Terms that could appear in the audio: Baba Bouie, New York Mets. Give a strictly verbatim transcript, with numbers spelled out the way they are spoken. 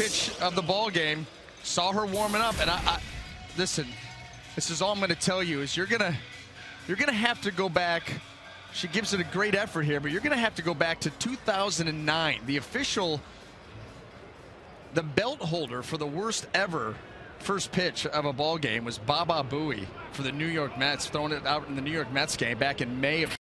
pitch of the ball game. Saw her warming up, and I, I listen. This is all I'm going to tell you is you're gonna you're gonna have to go back. She gives it a great effort here, but you're gonna have to go back to two thousand nine. The official, the belt holder for the worst ever first pitch of a ball game was Baba Bouie for the New York Mets, throwing it out in the New York Mets game back in May of